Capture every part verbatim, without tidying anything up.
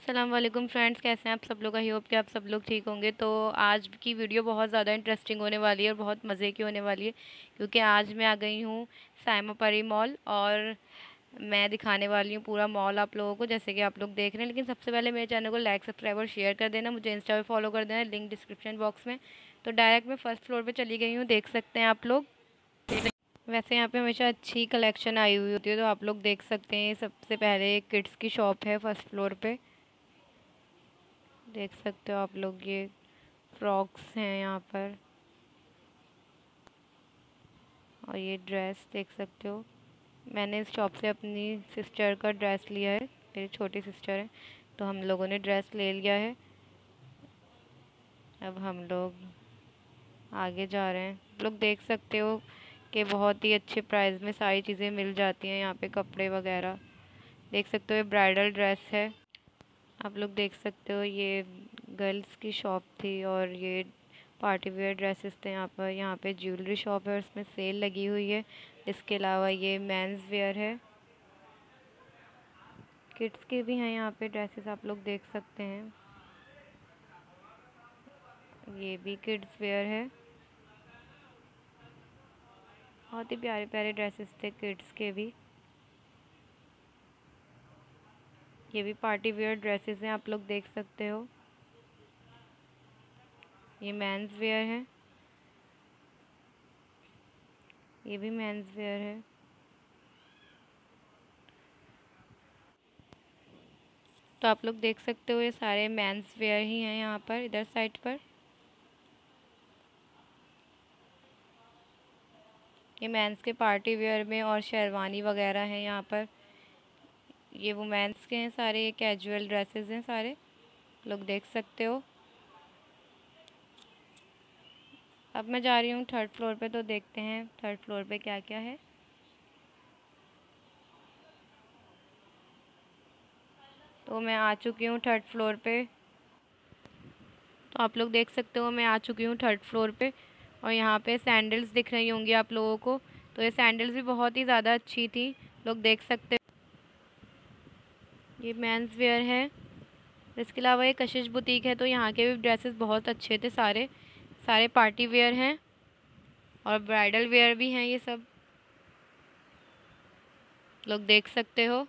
अस्सलाम वालेकुम फ्रेंड्स, कैसे हैं आप सब लोग। आई होप कि आप सब लोग ठीक होंगे। तो आज की वीडियो बहुत ज़्यादा इंटरेस्टिंग होने वाली है और बहुत मज़े की होने वाली है, क्योंकि आज मैं आ गई हूँ साइमा परी मॉल और मैं दिखाने वाली हूँ पूरा मॉल आप लोगों को, जैसे कि आप लोग देख रहे हैं। लेकिन सबसे पहले मेरे चैनल को लाइक, सब्सक्राइब और शेयर कर देना। मुझे इंस्टा पर फॉलो कर देना, लिंक डिस्क्रिप्शन बॉक्स में। तो डायरेक्ट मैं फ़र्स्ट फ्लोर पर चली गई हूँ, देख सकते हैं आप लोग। वैसे यहाँ पे हमेशा अच्छी कलेक्शन आई हुई होती है, तो आप लोग देख सकते हैं। सबसे पहले एक किड्स की शॉप है फर्स्ट फ्लोर पे, देख सकते हो आप लोग। ये फ्रॉक्स हैं यहाँ पर और ये ड्रेस देख सकते हो। मैंने इस शॉप से अपनी सिस्टर का ड्रेस लिया है, मेरी छोटी सिस्टर है, तो हम लोगों ने ड्रेस ले लिया है। अब हम लोग आगे जा रहे हैं। आप लोग देख सकते हो कि बहुत ही अच्छे प्राइस में सारी चीज़ें मिल जाती हैं यहाँ पे, कपड़े वगैरह देख सकते हो। ये ब्राइडल ड्रेस है, आप लोग देख सकते हो। ये गर्ल्स की शॉप थी और ये पार्टी वेयर ड्रेसेस थे यहाँ पर। यहाँ पे ज्वेलरी शॉप है और इसमें सेल लगी हुई है। इसके अलावा ये मेंस वेयर है, किड्स के भी हैं यहाँ पे ड्रेसेस, आप लोग देख सकते हैं। ये भी किड्स वेयर है, बहुत ही प्यारे प्यारे ड्रेसेस थे किड्स के भी। ये भी पार्टी वेयर ड्रेसेस हैं, आप लोग देख सकते हो। ये मेंस वेयर है, ये भी मेंस वेयर है। तो आप लोग देख सकते हो ये सारे मेंस वेयर ही हैं यहाँ पर। इधर साइड पर ये मेंस के पार्टी वेयर में और शेरवानी वगैरह हैं यहाँ पर। ये वुमेंस के हैं सारे, ये कैजुअल ड्रेसेस हैं सारे, लोग देख सकते हो। अब मैं जा रही हूँ थर्ड फ्लोर पे, तो देखते हैं थर्ड फ्लोर पे क्या क्या है। तो मैं आ चुकी हूँ थर्ड फ्लोर पे, तो आप लोग देख सकते हो मैं आ चुकी हूँ थर्ड फ्लोर पे। और यहाँ पे सैंडल्स दिख रही होंगी आप लोगों को, तो ये सैंडल्स भी बहुत ही ज़्यादा अच्छी थी, लोग देख सकते हो। ये मेंस वेयर है, इसके अलावा ये कशिश बुटीक है, तो यहाँ के भी ड्रेसेस बहुत अच्छे थे सारे। सारे पार्टी वेयर हैं और ब्राइडल वेयर भी हैं, ये सब लोग देख सकते हो।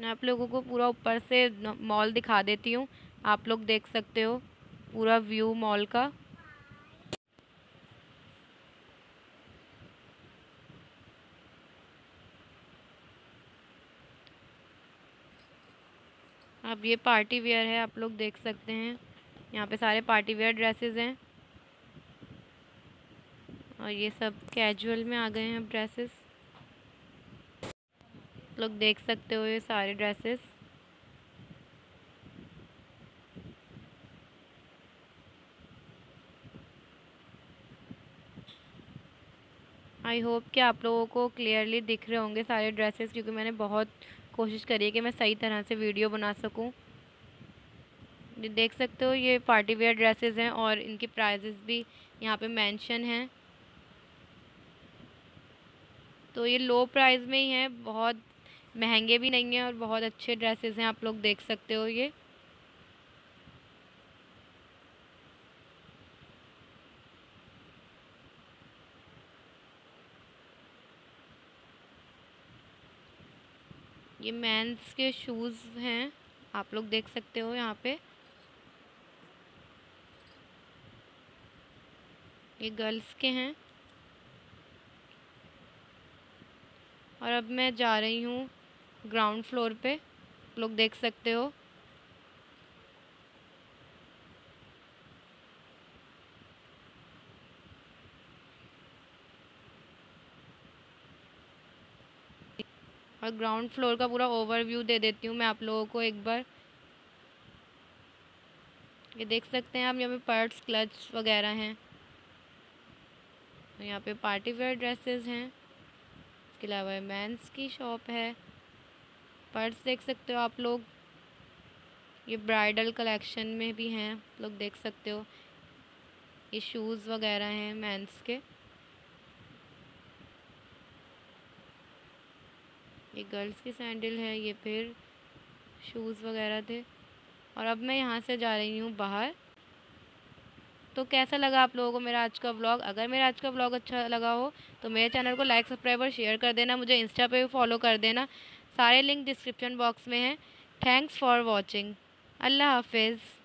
मैं आप लोगों को पूरा ऊपर से मॉल दिखा देती हूँ, आप लोग देख सकते हो पूरा व्यू मॉल का। अब ये पार्टी वेयर है, आप लोग देख सकते हैं। यहाँ पे सारे पार्टी वेयर ड्रेसेस हैं और ये सब कैजुअल में आ गए हैं ड्रेसेस, लोग देख सकते हो। ये सारे ड्रेसेस आई होप कि आप लोगों को क्लियरली दिख रहे होंगे सारे ड्रेसेस, क्योंकि मैंने बहुत कोशिश करी है कि मैं सही तरह से वीडियो बना सकूं। ये देख सकते हो, ये पार्टी वेयर ड्रेसेस हैं और इनकी प्राइसेस भी यहाँ पे मेंशन हैं। तो ये लो प्राइस में ही हैं, बहुत महंगे भी नहीं हैं और बहुत अच्छे ड्रेसेस हैं, आप लोग देख सकते हो। ये ये मेंस के शूज़ हैं, आप लोग देख सकते हो यहाँ पे। ये गर्ल्स के हैं और अब मैं जा रही हूँ ग्राउंड फ्लोर पे, लोग देख सकते हो। और ग्राउंड फ्लोर का पूरा ओवरव्यू दे देती हूँ मैं आप लोगों को एक बार। ये देख सकते हैं आप, यहाँ पे पर्स, क्लच वगैरह हैं। यहाँ पे पार्टी वेयर ड्रेसेस हैं, इसके अलावा मेंस की शॉप है। पर्स देख सकते हो आप लोग, ये ब्राइडल कलेक्शन में भी हैं, लोग देख सकते हो। ये शूज़ वगैरह हैं मेंस के। ये गर्ल्स की सैंडल है, ये फिर शूज़ वगैरह थे। और अब मैं यहाँ से जा रही हूँ बाहर। तो कैसा लगा आप लोगों को मेरा आज का व्लॉग? अगर मेरा आज का व्लॉग अच्छा लगा हो तो मेरे चैनल को लाइक, सब्सक्राइब और शेयर कर देना। मुझे इंस्टा पे भी फॉलो कर देना। सारे लिंक डिस्क्रिप्शन बॉक्स में हैं। Thanks for watching. अल्लाह हाफिज़।